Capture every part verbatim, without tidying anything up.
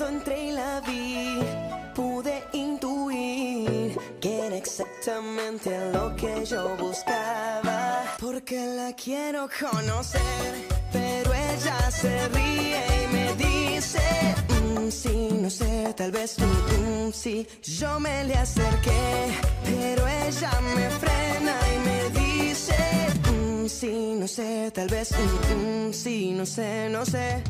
Cuando entré y la vi, pude intuir que era exactamente lo que yo buscaba. Porque la quiero conocer, pero ella se ríe y me dice mm, sí, no sé, tal vez mm, mm, sí. Yo me le acerqué, pero ella me frena y me dice mm, sí, no sé, tal vez mm, mm, sí, no sé, no sé.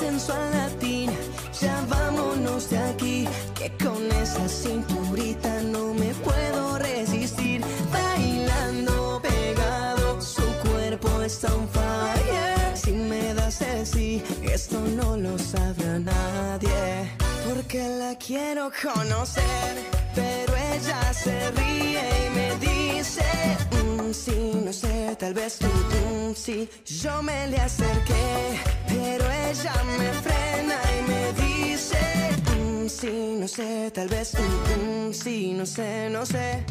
Sensual latina, ya vámonos de aquí, que con esa cinturita no me puedo resistir. Bailando pegado, su cuerpo está on fire. Si me das el sí, esto no lo sabrá nadie. Porque la quiero conocer, pero ella se ríe y me dice mm, sí, no sé, tal vez mm, mm, sí. Yo me le acerqué, pero ella me frena y me dice mm, sí, no sé, tal vez mm, mm, sí, no sé, no sé.